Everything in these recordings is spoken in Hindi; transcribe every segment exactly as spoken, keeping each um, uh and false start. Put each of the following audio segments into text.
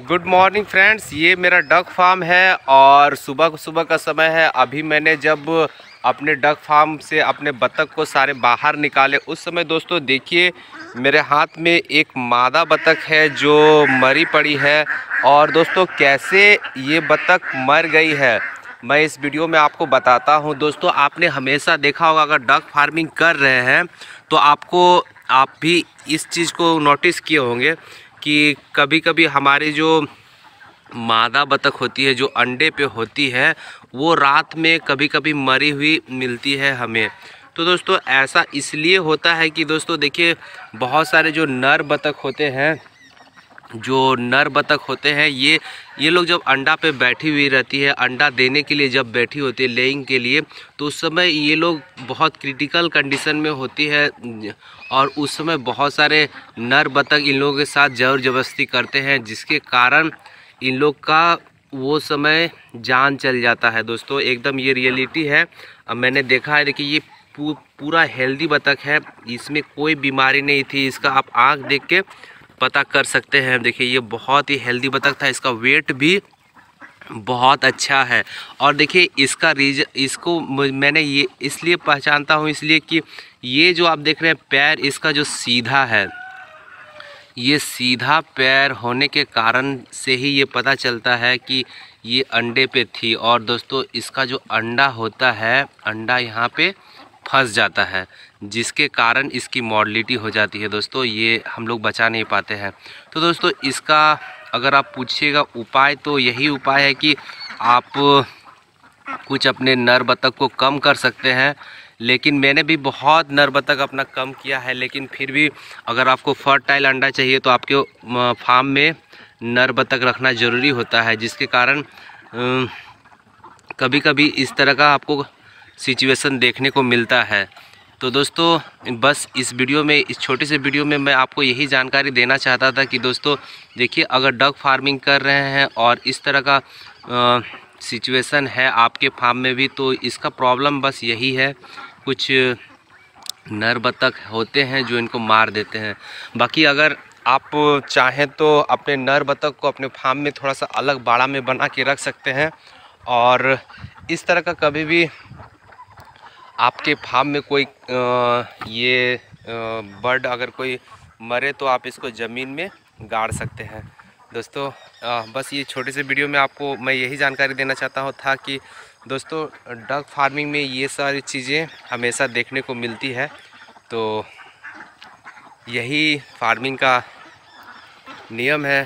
गुड मॉर्निंग फ्रेंड्स, ये मेरा डक फार्म है और सुबह सुबह का समय है। अभी मैंने जब अपने डक फार्म से अपने बतख को सारे बाहर निकाले उस समय दोस्तों देखिए मेरे हाथ में एक मादा बतख है जो मरी पड़ी है। और दोस्तों कैसे ये बतख मर गई है मैं इस वीडियो में आपको बताता हूँ। दोस्तों आपने हमेशा देखा होगा अगर डक फार्मिंग कर रहे हैं तो आपको आप भी इस चीज़ को नोटिस किए होंगे कि कभी कभी हमारी जो मादा बतख होती है जो अंडे पे होती है वो रात में कभी कभी मरी हुई मिलती है हमें। तो दोस्तों ऐसा इसलिए होता है कि दोस्तों देखिए बहुत सारे जो नर बतख होते हैं जो नर बतख होते हैं ये ये लोग जब अंडा पे बैठी हुई रहती है, अंडा देने के लिए जब बैठी होती है लेइंग के लिए, तो उस समय ये लोग बहुत क्रिटिकल कंडीशन में होती है और उस समय बहुत सारे नर बतख इन लोगों के साथ जबर जबरदस्ती करते हैं जिसके कारण इन लोग का वो समय जान चल जाता है। दोस्तों एकदम ये रियलिटी है, मैंने देखा है। देखिए ये पू, पूरा हेल्दी बतख है, इसमें कोई बीमारी नहीं थी, इसका आप आँख देख के पता कर सकते हैं। देखिए ये बहुत ही हेल्दी बतख था, इसका वेट भी बहुत अच्छा है। और देखिए इसका रीज इसको मैंने ये इसलिए पहचानता हूँ इसलिए कि ये जो आप देख रहे हैं पैर इसका जो सीधा है, ये सीधा पैर होने के कारण से ही ये पता चलता है कि ये अंडे पे थी। और दोस्तों इसका जो अंडा होता है अंडा यहाँ पे फंस जाता है जिसके कारण इसकी मॉर्टलिटी हो जाती है। दोस्तों ये हम लोग बचा नहीं पाते हैं। तो दोस्तों इसका अगर आप पूछिएगा उपाय तो यही उपाय है कि आप कुछ अपने नर बतख को कम कर सकते हैं। लेकिन मैंने भी बहुत नर बतख अपना कम किया है, लेकिन फिर भी अगर आपको फर्टाइल अंडा चाहिए तो आपके फार्म में नर बतख रखना ज़रूरी होता है, जिसके कारण कभी कभी इस तरह का आपको सिचुएशन देखने को मिलता है। तो दोस्तों बस इस वीडियो में, इस छोटे से वीडियो में मैं आपको यही जानकारी देना चाहता था कि दोस्तों देखिए अगर डक फार्मिंग कर रहे हैं और इस तरह का सिचुएशन है आपके फार्म में भी, तो इसका प्रॉब्लम बस यही है, कुछ नर बतख होते हैं जो इनको मार देते हैं। बाकी अगर आप चाहें तो अपने नर बतख को अपने फार्म में थोड़ा सा अलग बाड़ा में बना के रख सकते हैं और इस तरह का कभी भी आपके फार्म में कोई ये बर्ड अगर कोई मरे तो आप इसको ज़मीन में गाड़ सकते हैं। दोस्तों बस ये छोटे से वीडियो में आपको मैं यही जानकारी देना चाहता हूँ था कि दोस्तों डक फार्मिंग में ये सारी चीज़ें हमेशा देखने को मिलती है। तो यही फार्मिंग का नियम है।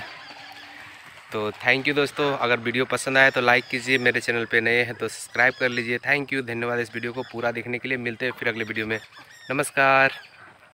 तो थैंक यू दोस्तों, अगर वीडियो पसंद आए तो लाइक कीजिए, मेरे चैनल पे नए हैं तो सब्सक्राइब कर लीजिए। थैंक यू, धन्यवाद इस वीडियो को पूरा देखने के लिए। मिलते हैं फिर अगले वीडियो में। नमस्कार।